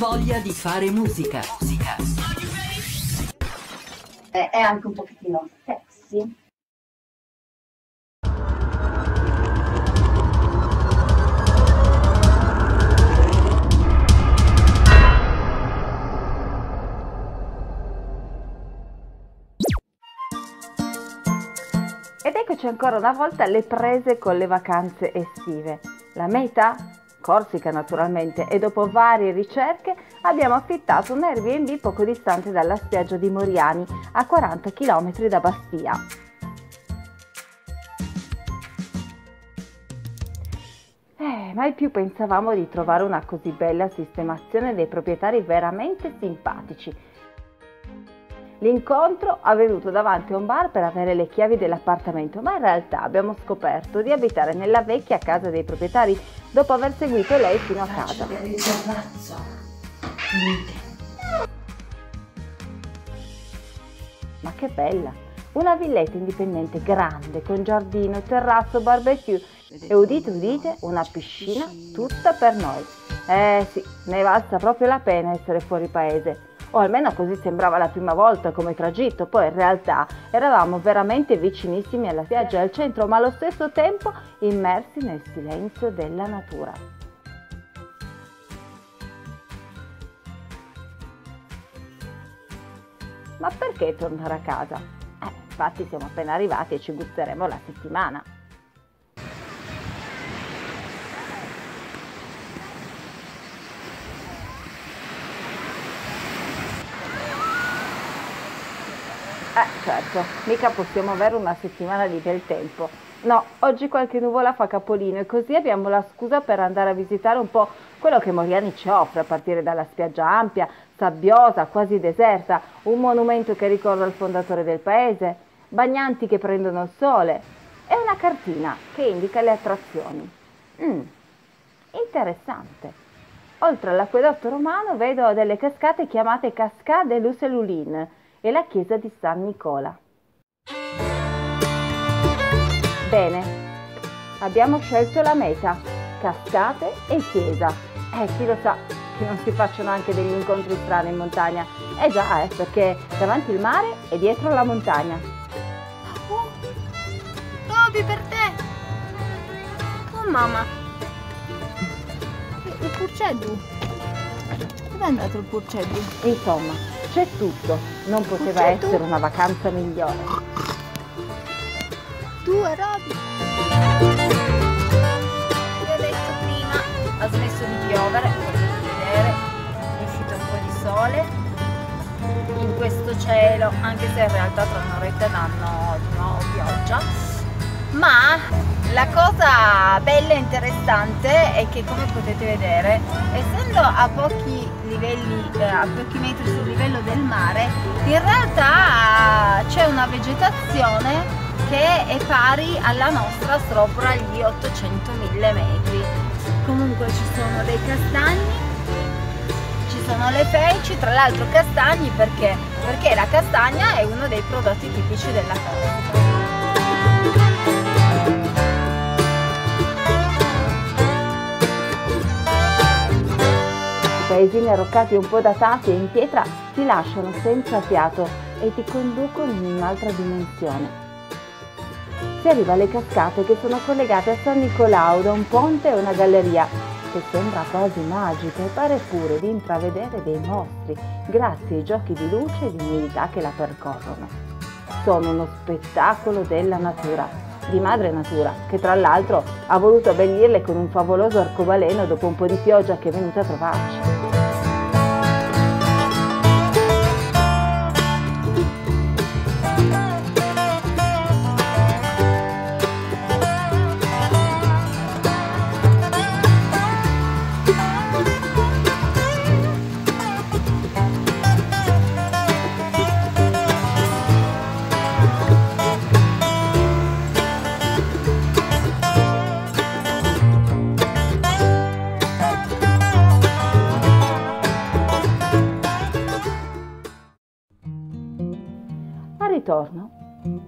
Voglia di fare musica. È anche un pochettino sexy. Ed eccoci ancora una volta alle prese con le vacanze estive. La meta? Corsica naturalmente, e dopo varie ricerche abbiamo affittato un Airbnb poco distante dalla spiaggia di Moriani, a 40 km da Bastia. Mai più pensavamo di trovare una così bella sistemazione, dei proprietari veramente simpatici. L'incontro ha venuto davanti a un bar per avere le chiavi dell'appartamento, ma in realtà abbiamo scoperto di abitare nella vecchia casa dei proprietari dopo aver seguito lei fino a casa. Ma che bella! Una villetta indipendente grande con giardino, terrazzo, barbecue e udite udite una piscina tutta per noi. Sì, ne valsa proprio la pena essere fuori paese. O almeno così sembrava la prima volta come tragitto, poi in realtà eravamo veramente vicinissimi alla spiaggia e al centro, ma allo stesso tempo immersi nel silenzio della natura. Ma perché tornare a casa? Infatti siamo appena arrivati e ci gusteremo la settimana. Certo, mica possiamo avere una settimana di bel tempo. No, oggi qualche nuvola fa capolino e così abbiamo la scusa per andare a visitare un po' quello che Moriani ci offre, a partire dalla spiaggia ampia, sabbiosa, quasi deserta, un monumento che ricorda il fondatore del paese, bagnanti che prendono il sole e una cartina che indica le attrazioni. Interessante. Oltre all'acquedotto romano vedo delle cascate chiamate Cascade l'Ucelluline e la chiesa di San Nicolao. Bene, abbiamo scelto la meta, cascate e chiesa. Chi lo sa che non si facciano anche degli incontri strani in montagna. Già, perché davanti il mare e dietro la montagna. Oh, Toby, per te! Oh mamma! Il purceddu! Dove è andato il purceddu? Insomma, c'è tutto, non poteva essere una vacanza migliore. Tu e Roby! Come ho detto prima, ha smesso di piovere, potete vedere, è uscito un po' di sole in questo cielo, anche se in realtà tra un'oretta danno di nuovo pioggia. Ma la cosa bella e interessante è che, come potete vedere, essendo a pochi livelli, a pochi metri sul livello del mare, in realtà c'è una vegetazione che è pari alla nostra sopra gli 800.000 metri. Comunque ci sono dei castagni, ci sono le felci, tra l'altro castagni perché? Perché la castagna è uno dei prodotti tipici della Corsica. Paesini arroccati un po' datati e in pietra ti lasciano senza fiato e ti conducono in un'altra dimensione. Si arriva alle cascate che sono collegate a San Nicolao da un ponte e una galleria che sembra quasi magica e pare pure di intravedere dei mostri grazie ai giochi di luce e di umidità che la percorrono. Sono uno spettacolo della natura, di madre natura, che tra l'altro ha voluto abbellirle con un favoloso arcobaleno dopo un po' di pioggia che è venuta a trovarci.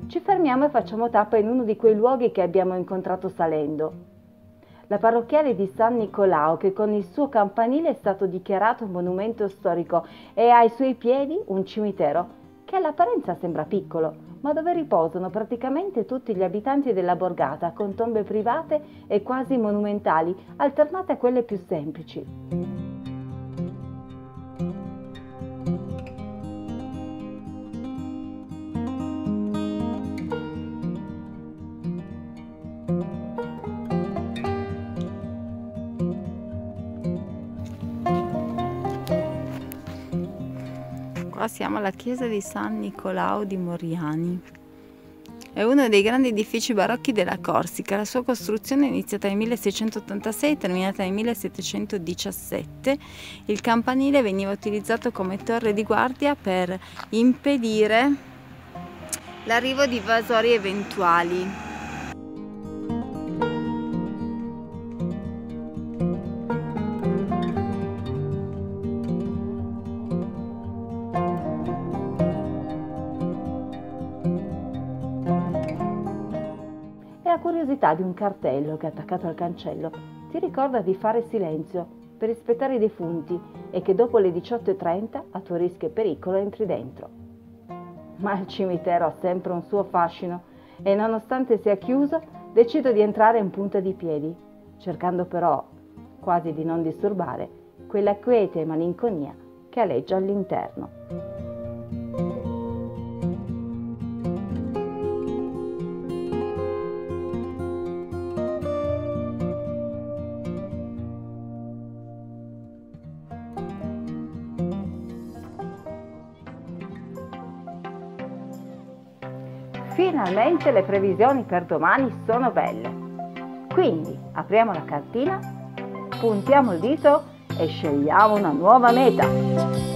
Ci fermiamo e facciamo tappa in uno di quei luoghi che abbiamo incontrato salendo. la parrocchiale di San Nicolao, che con il suo campanile è stato dichiarato monumento storico e ha ai suoi piedi un cimitero che all'apparenza sembra piccolo, ma dove riposano praticamente tutti gli abitanti della borgata, con tombe private e quasi monumentali, alternate a quelle più semplici. Qua siamo alla chiesa di San Nicolao di Moriani. È uno dei grandi edifici barocchi della Corsica. La sua costruzione è iniziata nel 1686 e terminata nel 1717. Il campanile veniva utilizzato come torre di guardia per impedire l'arrivo di invasori eventuali. La curiosità di un cartello che, attaccato al cancello, ti ricorda di fare silenzio per rispettare i defunti e che dopo le 18:30 a tuo rischio e pericolo entri dentro. Ma il cimitero ha sempre un suo fascino e, nonostante sia chiuso, decido di entrare in punta di piedi, cercando però quasi di non disturbare quella quiete malinconia che aleggia all'interno. Finalmente le previsioni per domani sono belle, quindi apriamo la cartina, puntiamo il dito e scegliamo una nuova meta.